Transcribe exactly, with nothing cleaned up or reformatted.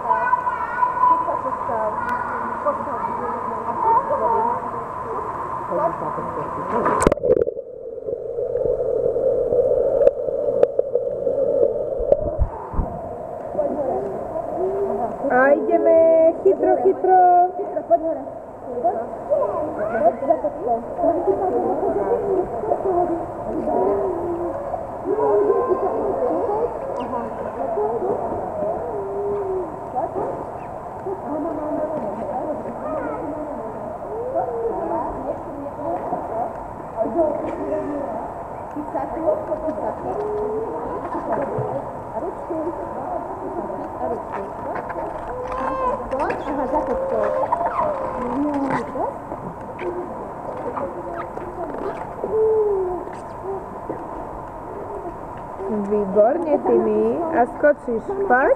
Thank you. Výborně, Timmy. A skočíš spát?